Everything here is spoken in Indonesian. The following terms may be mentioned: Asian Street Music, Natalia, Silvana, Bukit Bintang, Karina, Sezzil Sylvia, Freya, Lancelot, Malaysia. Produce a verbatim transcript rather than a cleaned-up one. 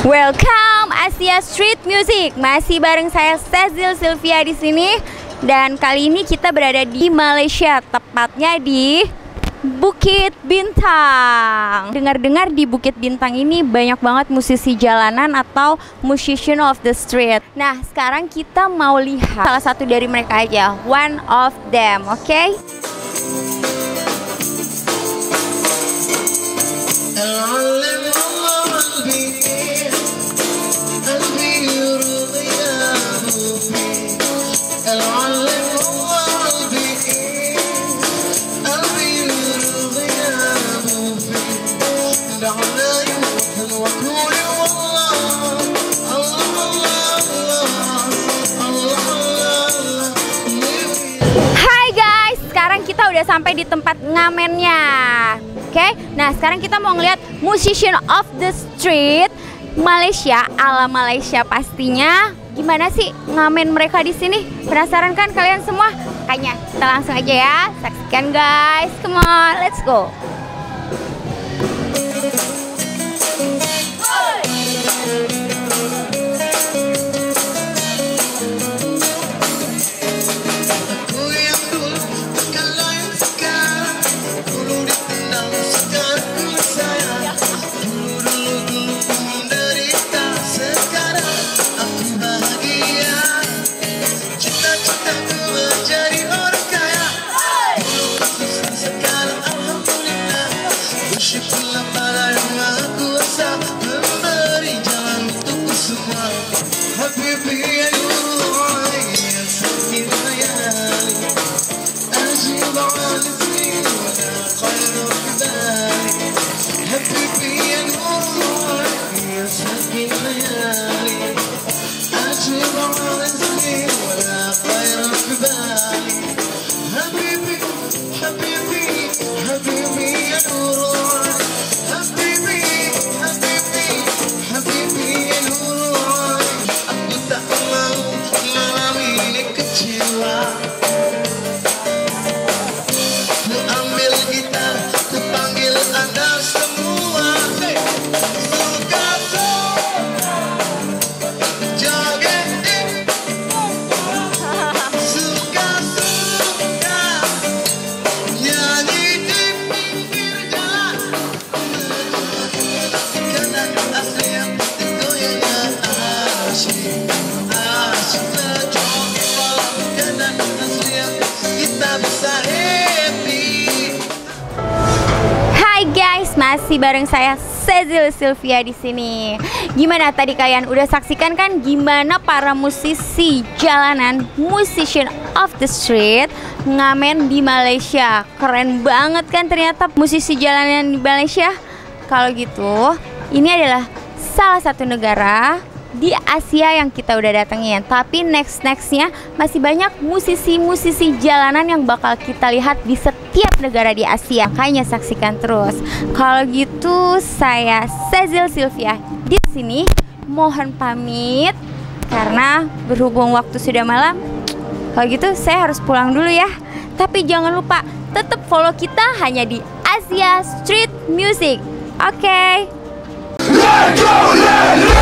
Welcome Asian Street Music. Masih bareng saya Sezzil Sylvia di sini, dan kali ini kita berada di Malaysia, tepatnya di Bukit Bintang. Dengar-dengar di Bukit Bintang ini banyak banget musisi jalanan atau musician of the street. Nah, sekarang kita mau lihat salah satu dari mereka aja, one of them, oke? Okay? Udah sampai di tempat ngamennya, oke? Okay? Nah, sekarang kita mau ngeliat musician of the street Malaysia, ala Malaysia pastinya. Gimana sih ngamen mereka di sini? Penasaran kan kalian semua? Kayaknya kita langsung aja ya, saksikan guys. Come on, let's go. Masih bareng saya Sezzil Sylvia di sini. Gimana tadi kalian udah saksikan kan gimana para musisi jalanan, musician of the street, ngamen di Malaysia. Keren banget kan ternyata musisi jalanan di Malaysia. Kalau gitu, ini adalah salah satu negara di Asia yang kita udah datengin. Tapi next-nextnya masih banyak musisi-musisi jalanan yang bakal kita lihat di setiap negara di Asia. Makanya saksikan terus. Kalau gitu saya Sezzil Sylvia di sini mohon pamit karena berhubung waktu sudah malam. Kalau gitu saya harus pulang dulu ya. Tapi jangan lupa tetap follow kita hanya di Asia Street Music. Oke. Okay.